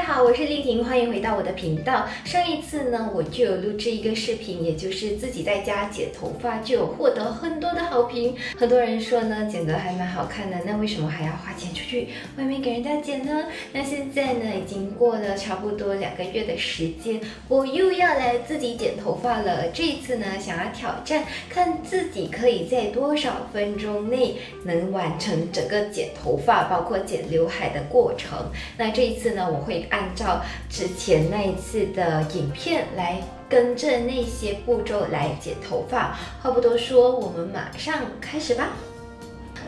家好，我是丽婷，欢迎回到我的频道。上一次呢，我就有录制一个视频，也就是自己在家剪头发，就有获得很多的好评。很多人说呢，剪得还蛮好看的，那为什么还要花钱出去外面给人家剪呢？那现在呢，已经过了差不多2个月的时间，我又要来自己剪头发了。这一次呢，想要挑战，看自己可以在多少分钟内能完成整个剪头发，包括剪刘海的过程。那这一次呢，我会 按照之前那一次的影片来跟着那些步骤来剪头发。话不多说，我们马上开始吧。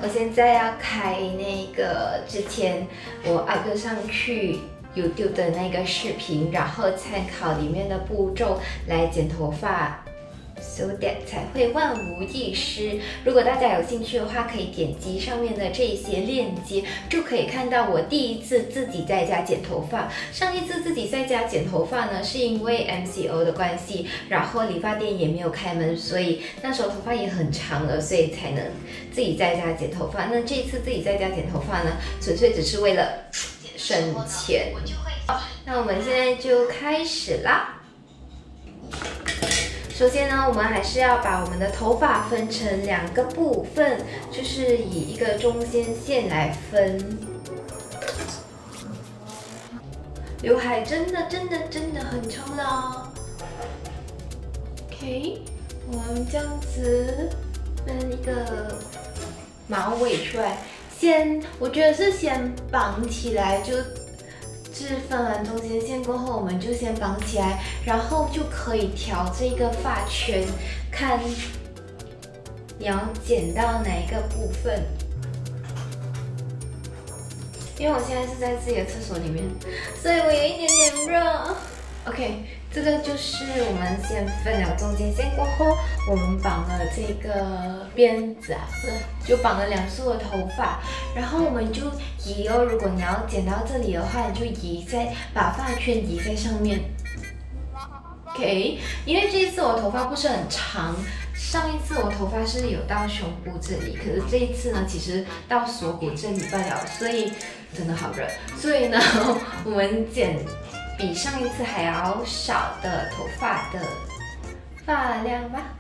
我现在要开那个之前我upload上去 YouTube 的那个视频，然后参考里面的步骤来剪头发。 So that 才会万无一失。如果大家有兴趣的话，可以点击上面的这些链接，就可以看到我第一次自己在家剪头发。上一次自己在家剪头发呢，是因为 MCO 的关系，然后理发店也没有开门，所以那时候头发也很长了，所以才能自己在家剪头发。那这一次自己在家剪头发呢，纯粹只是为了省钱。好，那我们现在就开始啦。 首先呢，我们还是要把我们的头发分成2个部分，就是以一个中间线来分。刘海真的很长了。OK， 我们这样子分一个马尾出来，我觉得是先绑起来就。 是分完中间线过后，我们就先绑起来，然后就可以调这个发圈，看你要剪到哪一个部分。因为我现在是在自己的厕所里面，所以我有一点点热。OK， 这个就是我们先分了中间线过后，我们绑了这个辫子啊，就绑了2束的头发，然后我们就移哦。如果你要剪到这里的话，你就移在把发圈移在上面。OK， 因为这一次我头发不是很长，上一次我头发是有到胸部这里，可是这一次呢，其实到锁骨这里罢了，所以真的好热。所以呢，我们剪 比上一次还要少的头发的发量吧。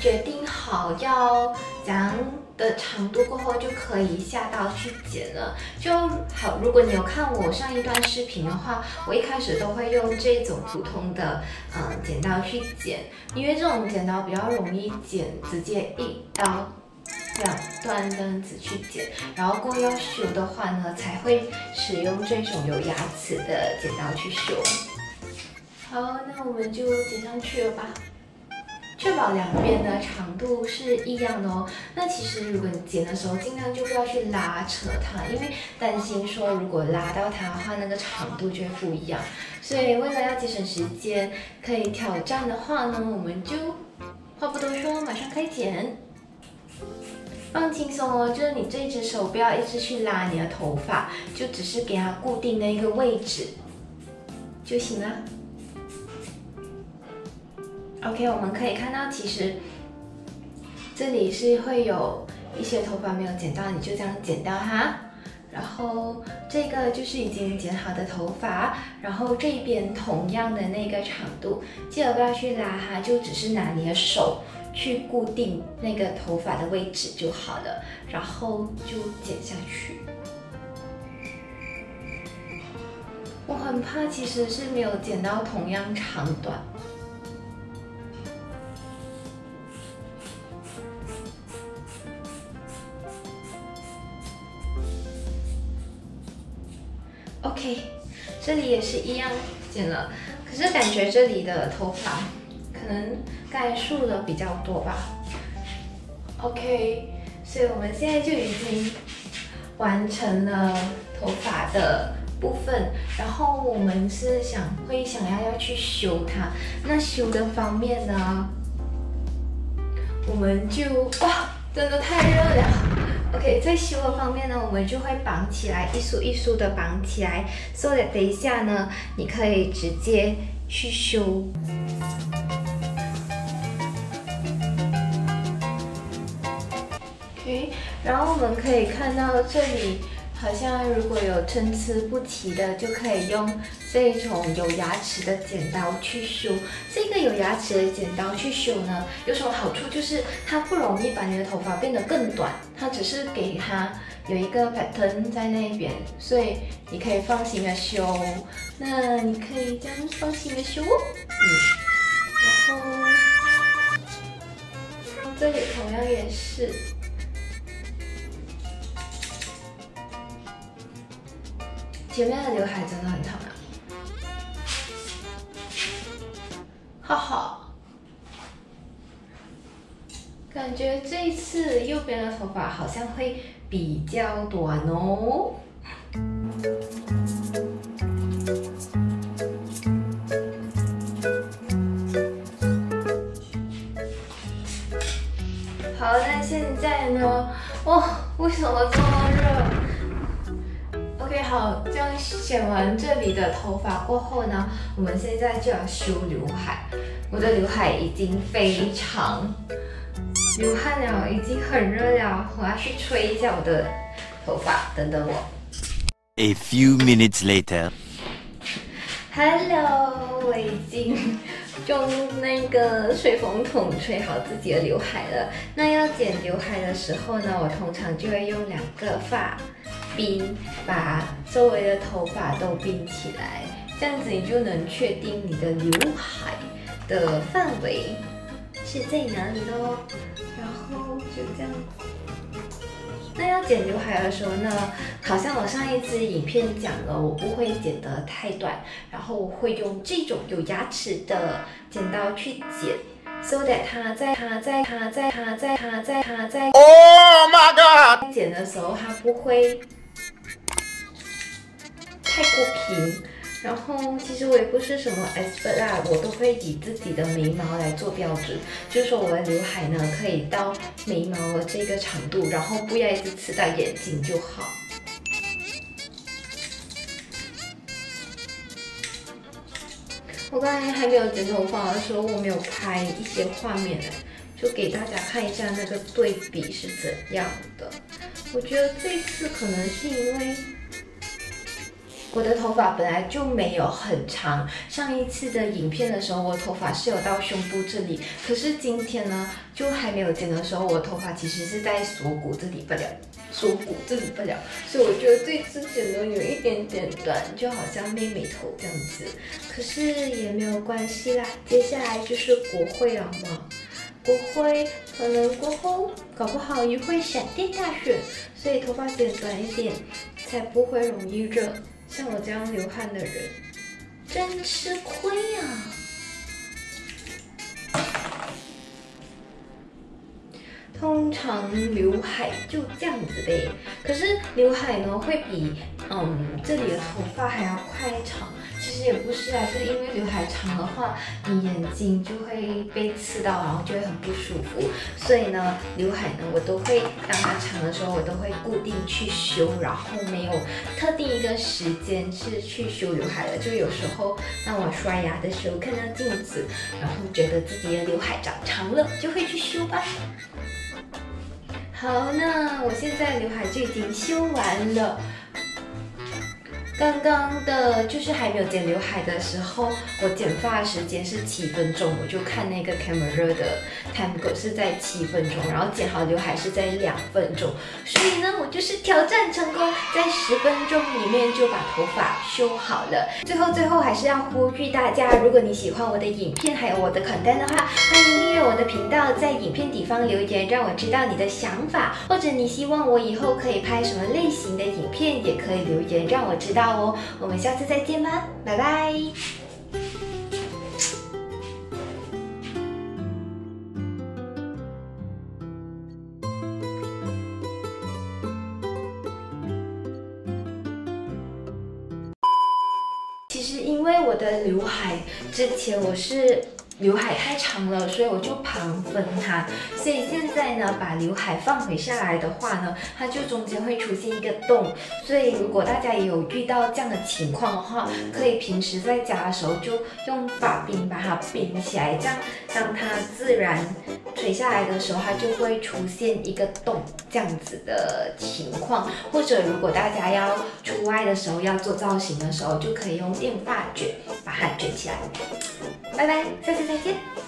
决定好要怎样的长度过后，就可以下刀去剪了。就好，如果你有看我上一段视频的话，我一开始都会用这种普通的剪刀去剪，因为这种剪刀比较容易剪，直接1刀。 2段这样子去剪，然后过要修的话呢，才会使用这种有牙齿的剪刀去修。好，那我们就剪上去了吧，确保2边的长度是一样的哦。那其实如果你剪的时候，尽量就不要去拉扯它，因为担心说如果拉到它的话，那个长度就会不一样。所以为了要节省时间，可以挑战的话呢，我们就话不多说，马上开剪。 放轻松哦，就是你这只手不要一直去拉你的头发，就只是给它固定的一个位置就行了。OK， 我们可以看到，其实这里是会有一些头发没有剪到，你就这样剪掉它。然后这个就是已经剪好的头发，然后这边同样的那个长度，记得不要去拉它，就只是拿你的手 去固定那个头发的位置就好了，然后就剪下去。我很怕，其实是没有剪到同样长短。OK， 这里也是一样剪了，可是感觉这里的头发 可能概述的比较多吧。OK， 所以我们现在就已经完成了头发的部分，然后我们是想要去修它。那修的方面呢，我们就哇，真的太热了。OK， 在修的方面呢，我们就会绑起来，一束一束的绑起来，so that等一下呢，你可以直接去修。 然后我们可以看到这里好像如果有参差不齐的，就可以用这种有牙齿的剪刀去修。这个有牙齿的剪刀去修呢，有什么好处？就是它不容易把你的头发变得更短，它只是给它有一个 pattern 在那边，所以你可以放心的修。那你可以这样放心的修，然后这里同样也是。 前面的刘海真的很长啊，哈哈，感觉这一次右边的头发好像会比较短哦。 好，那现在呢？哇，为什么这么热 ？OK， 好，这样剪完这里的头发过后呢，我们现在就要修刘海。我的刘海已经非常流汗了，已经很热了，我要去吹一下我的头发，等等我。A few minutes later. Hello， 我已经。 用那个吹风筒吹好自己的刘海了。那要剪刘海的时候呢，我通常就会用两个发鬓把周围的头发都鬓起来，这样子你就能确定你的刘海的范围是在哪里咯。然后就这样。那要剪刘海的时候呢，好像我上一支影片讲了，我不会剪得太短，然后我会用这种有牙齿的剪刀去剪 ，so that 它在 Oh my god！ 剪的时候它不会太过平。然后其实我也不是什么 expert 啦，我都会以自己的眉毛来做标准，就是说我的刘海呢可以到眉毛的这个长度，然后不要一直刺到眼睛就好。 我刚才还没有剪头发的时候，我没有拍一些画面呢，就给大家看一下那个对比是怎样的。我觉得这次可能是因为我的头发本来就没有很长，上一次的影片的时候，我头发是有到胸部这里，可是今天呢，就还没有剪的时候，我头发其实是在锁骨这里不了。 锁骨这里不了，所以我觉得这次剪的有一点点短，就好像妹妹头这样子。可是也没有关系啦，接下来就是国会了嘛。国会可能过后搞不好也会闪电大选，所以头发剪短一点，才不会容易热。像我这样流汗的人，真吃亏啊！ 通常刘海就这样子呗，可是刘海呢会比这里的头发还要快长。其实也不是啊，就是因为刘海长的话，你眼睛就会被刺到，然后就会很不舒服。所以呢，刘海呢我都会当它长的时候，我都会固定去修，然后没有特定一个时间是去修刘海的。就有时候当我刷牙的时候看到镜子，然后觉得自己的刘海长长了，就会去修吧。 好，那我现在刘海就已经修完了。刚刚的就是还没有剪刘海的时候，我剪发的时间是7分钟，我就看那个 camera 的 time code 是在7分钟，然后剪好刘海是在2分钟，所以呢，我就是挑战成功，在10分钟里面就把头发修好了。最后还是要呼吁大家，如果你喜欢我的影片还有我的 content 的话，欢迎订阅我的频道，在影片底方留言，让我知道你的想法，或者你希望我以后可以拍什么类型的影片，也可以留言让我知道。 哦，我们下次再见吧，拜拜。其实因为我的刘海之前我是。刘海太长了，所以我就旁分它。所以现在呢，把刘海放回下来的话呢，它就中间会出现一个洞。所以如果大家有遇到这样的情况的话，可以平时在家的时候就用把柄把它柄起来，这样当它自然垂下来的时候，它就会出现一个洞这样子的情况。或者如果大家要出外的时候要做造型的时候，就可以用电发卷把它卷起来。拜拜，下次再见。